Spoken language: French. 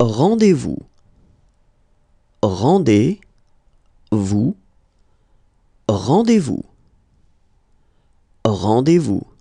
Rendez-vous. Rendez-vous. Rendez-vous. Rendez-vous.